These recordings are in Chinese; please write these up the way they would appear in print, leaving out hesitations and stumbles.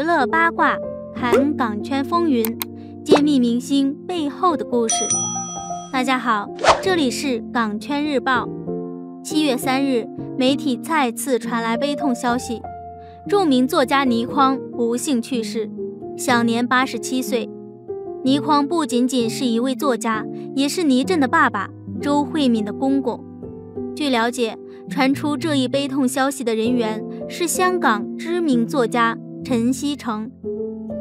娱乐八卦，谈港圈风云，揭秘明星背后的故事。大家好，这里是港圈日报。7月3日，媒体再次传来悲痛消息，著名作家倪匡不幸去世，享年87岁。倪匡不仅仅是一位作家，也是倪震的爸爸、周慧敏的公公。据了解，传出这一悲痛消息的人员是香港知名作家陈锡诚。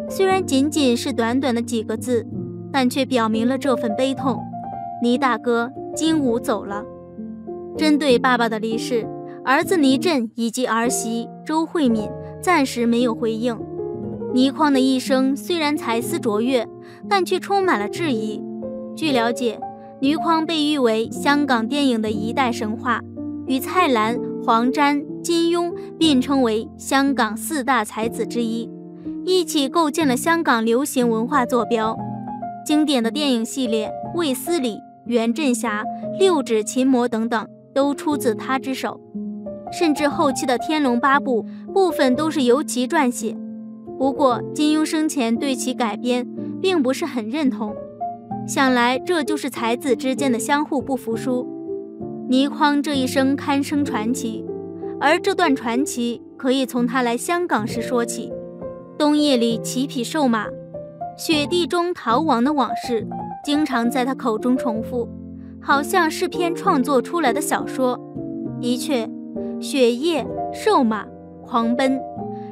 虽然仅仅是短短的几个字，但却表明了这份悲痛。倪大哥今午走了。针对爸爸的离世，儿子倪震以及儿媳周慧敏暂时没有回应。倪匡的一生虽然才思卓越，但却充满了质疑。据了解，倪匡被誉为香港电影的一代神话，与蔡澜、黄沾、金庸并称为香港4大才子之一，一起构建了香港流行文化坐标。经典的电影系列《卫斯理》、《袁振侠》、《六指琴魔》等等都出自他之手，甚至后期的《天龙八部》部分都是由其撰写。不过金庸生前对其改编并不是很认同，想来这就是才子之间的相互不服输。倪匡这一生堪称传奇，而这段传奇可以从他来香港时说起。冬夜里骑匹瘦马，雪地中逃亡的往事，经常在他口中重复，好像是篇创作出来的小说。的确，雪夜、瘦马、狂奔，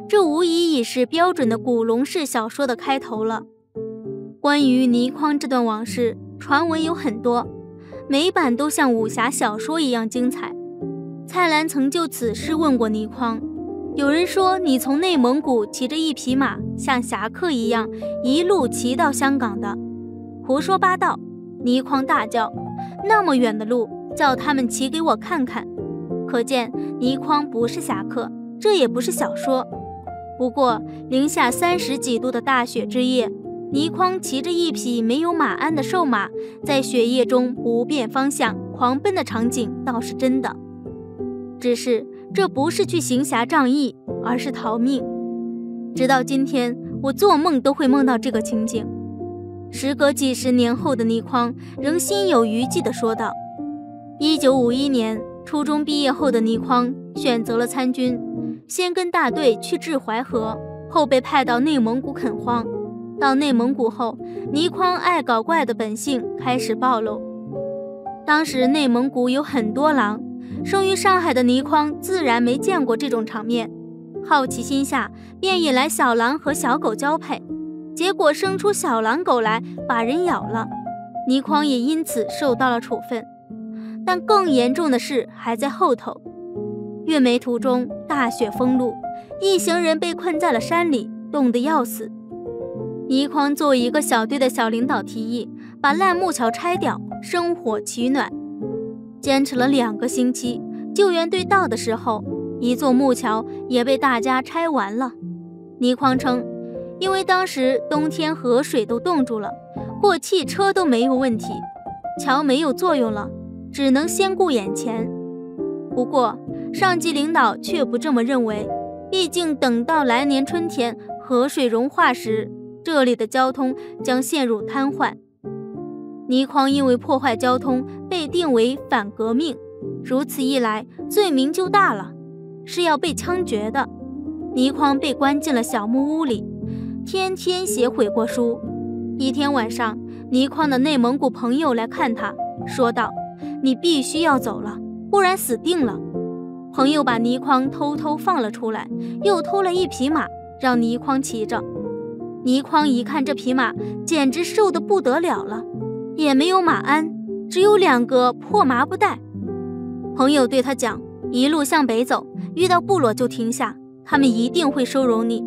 这无疑已是标准的古龙式小说的开头了。关于倪匡这段往事，传闻有很多，每版都像武侠小说一样精彩。蔡澜曾就此事问过倪匡，有人说你从内蒙古骑着一匹马，像侠客一样一路骑到香港的。胡说八道！倪匡大叫，那么远的路，叫他们骑给我看看。可见倪匡不是侠客，这也不是小说。不过零下30几度的大雪之夜，倪匡骑着一匹没有马鞍的瘦马，在雪夜中不辨方向狂奔的场景倒是真的。只是这不是去行侠仗义，而是逃命。直到今天，我做梦都会梦到这个情景。时隔几十年后的倪匡仍心有余悸地说道。1951年，初中毕业后的倪匡选择了参军，先跟大队去治淮河，后被派到内蒙古垦荒。到内蒙古后，倪匡爱搞怪的本性开始暴露。当时内蒙古有很多狼，生于上海的倪匡自然没见过这种场面，好奇心下便引来小狼和小狗交配，结果生出小狼狗来把人咬了。倪匡也因此受到了处分，但更严重的事还在后头。越梅途中大雪封路，一行人被困在了山里，冻得要死。倪匡作为一个小队的小领导，提议把烂木桥拆掉，生火取暖。坚持了2个星期，救援队到的时候，一座木桥也被大家拆完了。倪匡称，因为当时冬天河水都冻住了，过汽车都没有问题，桥没有作用了，只能先顾眼前。不过上级领导却不这么认为，毕竟等到来年春天河水融化时，这里的交通将陷入瘫痪。倪匡因为破坏交通被定为反革命，如此一来罪名就大了，是要被枪决的。倪匡被关进了小木屋里，天天写悔过书。一天晚上，倪匡的内蒙古朋友来看他，说道，你必须要走了，不然死定了。朋友把倪匡偷偷放了出来，又偷了一匹马让倪匡骑着。倪匡一看这匹马，简直瘦得不得了了，也没有马鞍，只有2个破麻布袋。朋友对他讲，一路向北走，遇到部落就停下，他们一定会收容你，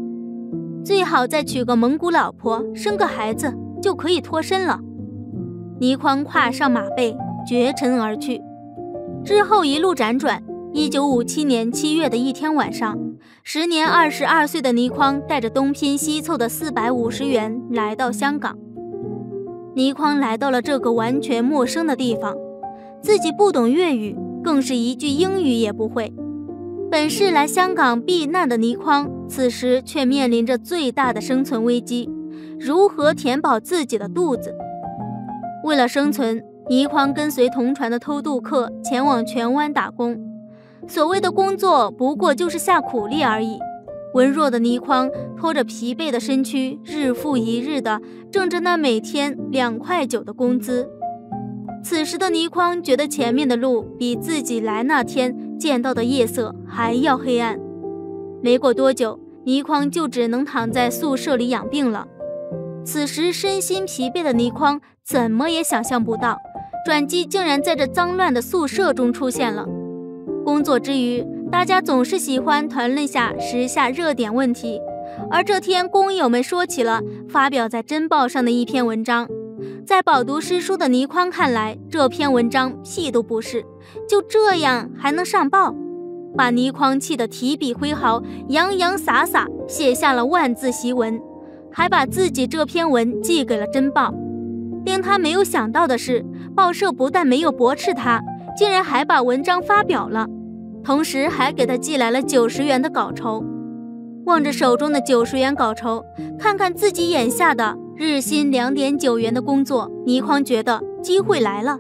最好再娶个蒙古老婆，生个孩子就可以脱身了。倪匡跨上马背，绝尘而去。之后一路辗转，1957年7月的一天晚上，时年22岁的倪匡带着东拼西凑的450元来到香港。倪匡来到了这个完全陌生的地方，自己不懂粤语，更是一句英语也不会。本是来香港避难的倪匡，此时却面临着最大的生存危机，如何填饱自己的肚子？为了生存，倪匡跟随同船的偷渡客前往荃湾打工。所谓的工作，不过就是下苦力而已。文弱的倪匡拖着疲惫的身躯，日复一日的挣着那每天2.9块的工资。此时的倪匡觉得前面的路比自己来那天 见到的夜色还要黑暗。没过多久，倪匡就只能躺在宿舍里养病了。此时身心疲惫的倪匡怎么也想象不到，转机竟然在这脏乱的宿舍中出现了。工作之余，大家总是喜欢谈论下时下热点问题，而这天工友们说起了发表在《真报》上的一篇文章。 在饱读诗书的倪匡看来，这篇文章屁都不是，就这样还能上报，把倪匡气得提笔挥毫，洋洋洒洒写下了万字檄文，还把自己这篇文寄给了《真报》。令他没有想到的是，报社不但没有驳斥他，竟然还把文章发表了，同时还给他寄来了90元的稿酬。望着手中的90元稿酬，看看自己眼下的 日薪2.9元的工作，倪匡觉得机会来了。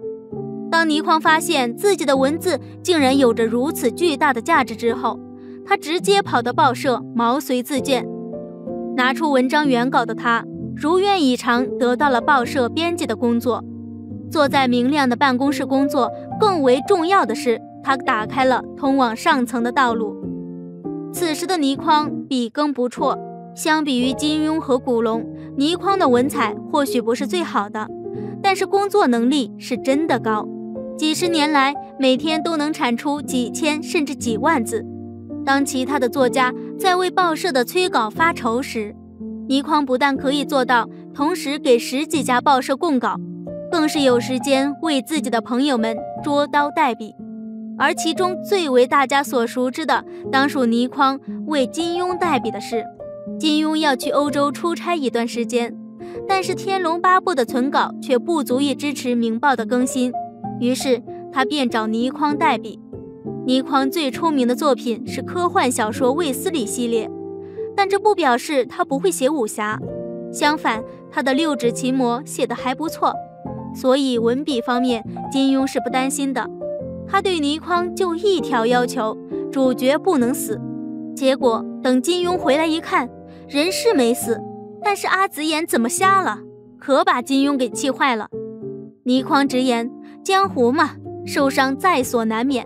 当倪匡发现自己的文字竟然有着如此巨大的价值之后，他直接跑到报社毛遂自荐。拿出文章原稿的他，如愿以偿得到了报社编辑的工作。坐在明亮的办公室工作，更为重要的是，他打开了通往上层的道路。此时的倪匡笔耕不辍， 相比于金庸和古龙，倪匡的文采或许不是最好的，但是工作能力是真的高。几十年来，每天都能产出几千甚至几万字。当其他的作家在为报社的催稿发愁时，倪匡不但可以做到同时给10几家报社供稿，更是有时间为自己的朋友们捉刀代笔。 而其中最为大家所熟知的，当属倪匡为金庸代笔的事。 金庸要去欧洲出差一段时间，但是《天龙八部》的存稿却不足以支持《明报》的更新，于是他便找倪匡代笔。倪匡最出名的作品是科幻小说《卫斯理》系列，但这不表示他不会写武侠，相反，他的《六指琴魔》写得还不错，所以文笔方面金庸是不担心的。他对倪匡就一条要求：主角不能死。结果等金庸回来一看， 人是没死，但是阿紫眼怎么瞎了？可把金庸给气坏了。倪匡直言：“江湖嘛，受伤在所难免。”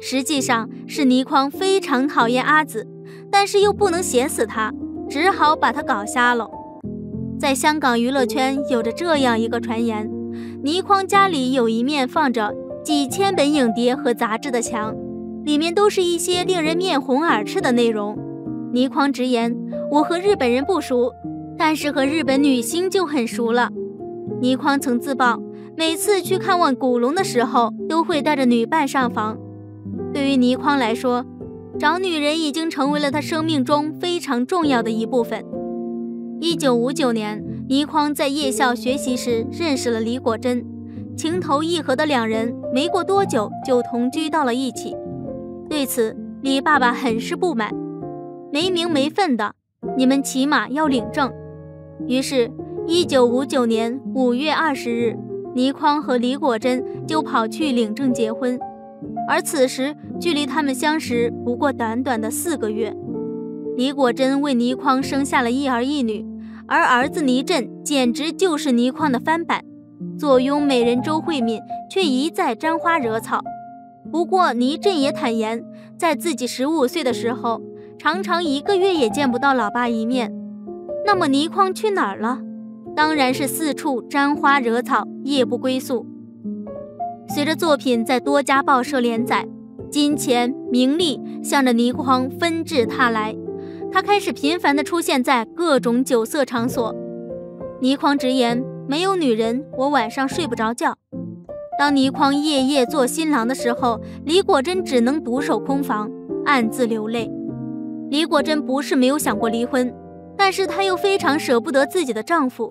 实际上是倪匡非常讨厌阿紫，但是又不能写死他，只好把他搞瞎了。在香港娱乐圈有着这样一个传言：倪匡家里有一面放着几千本影碟和杂志的墙，里面都是一些令人面红耳赤的内容。倪匡直言： 我和日本人不熟，但是和日本女星就很熟了。倪匡曾自曝，每次去看望古龙的时候，都会带着女伴上房。对于倪匡来说，找女人已经成为了他生命中非常重要的一部分。1959年，倪匡在夜校学习时认识了李果真，情投意合的两人没过多久就同居到了一起。对此，李爸爸很是不满，没名没分的 你们起码要领证。于是，1959年5月20日，倪匡和李果真就跑去领证结婚。而此时，距离他们相识不过短短的4个月。李果真为倪匡生下了1儿1女，而儿子倪震简直就是倪匡的翻版。坐拥美人周慧敏，却一再沾花惹草。不过，倪震也坦言，在自己15岁的时候， 常常1个月也见不到老爸一面，那么倪匡去哪儿了？当然是四处沾花惹草，夜不归宿。随着作品在多家报社连载，金钱名利向着倪匡纷至沓来，他开始频繁地出现在各种酒色场所。倪匡直言：“没有女人，我晚上睡不着觉。”当倪匡夜夜做新郎的时候，李果真只能独守空房，暗自流泪。 李果真不是没有想过离婚，但是她又非常舍不得自己的丈夫。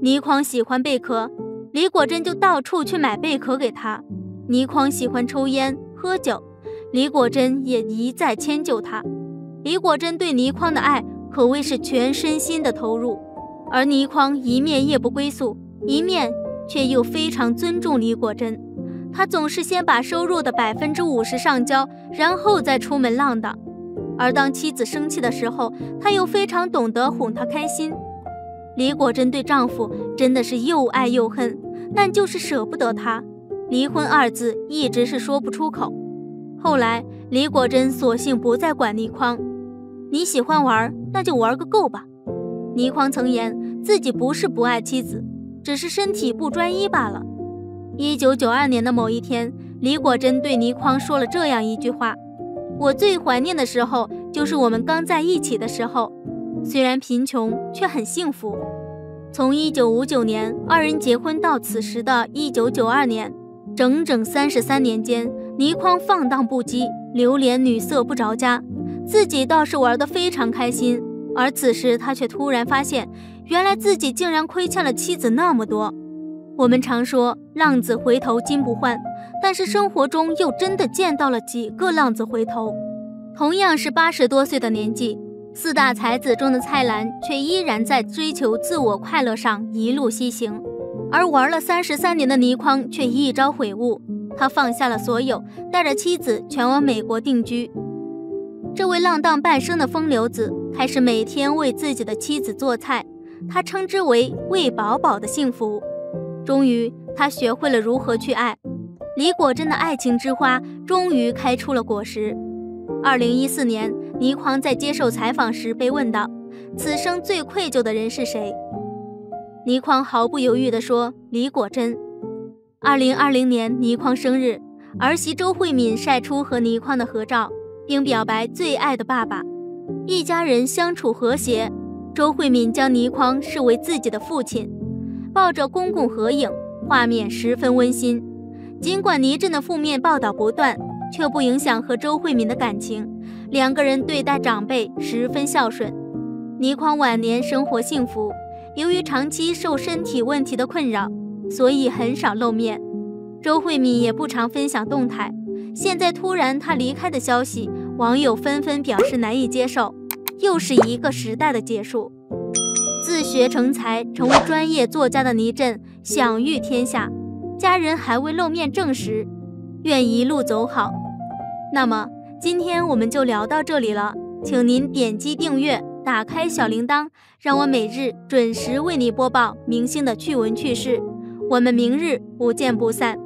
倪匡喜欢贝壳，李果真就到处去买贝壳给他。倪匡喜欢抽烟喝酒，李果真也一再迁就他。李果真对倪匡的爱可谓是全身心的投入，而倪匡一面夜不归宿，一面却又非常尊重李果真。他总是先把收入的50%上交，然后再出门浪荡。而当妻子生气的时候，他又非常懂得哄她开心。李果真对丈夫真的是又爱又恨，但就是舍不得他。离婚二字一直是说不出口。后来，李果真索性不再管倪匡，你喜欢玩，那就玩个够吧。倪匡曾言自己不是不爱妻子，只是身体不专一罢了。1992年的某一天，李果真对倪匡说了这样一句话：我最怀念的时候就是我们刚在一起的时候，虽然贫穷却很幸福。从1959年二人结婚到此时的1992年，整整33年间，倪匡放荡不羁，流连女色不着家，自己倒是玩得非常开心。而此时他却突然发现，原来自己竟然亏欠了妻子那么多。我们常说浪子回头金不换，但是生活中又真的见到了几个浪子回头。同样是80多岁的年纪，四大才子中的蔡澜却依然在追求自我快乐上一路西行，而玩了33年的倪匡却一朝悔悟，他放下了所有，带着妻子全往美国定居。这位浪荡半生的风流子开始每天为自己的妻子做菜，他称之为喂饱饱的幸福。终于，他学会了如何去爱。李果真的爱情之花终于开出了果实。2014年，倪匡在接受采访时被问到，此生最愧疚的人是谁？倪匡毫不犹豫地说：李果真。2020年，倪匡生日，儿媳周慧敏晒出和倪匡的合照，并表白最爱的爸爸。一家人相处和谐，周慧敏将倪匡视为自己的父亲。抱着公公合影，画面十分温馨。尽管倪震的负面报道不断，却不影响和周慧敏的感情，两个人对待长辈十分孝顺。倪匡晚年生活幸福，由于长期受身体问题的困扰，所以很少露面。周慧敏也不常分享动态，现在突然她离开的消息，网友纷纷表示难以接受，又是一个时代的结束。自学成才，成为专业作家的倪震享誉天下，家人还未露面证实，愿一路走好。那么今天我们就聊到这里了，请您点击订阅，打开小铃铛，让我每日准时为你播报明星的趣闻趣事。我们明日不见不散。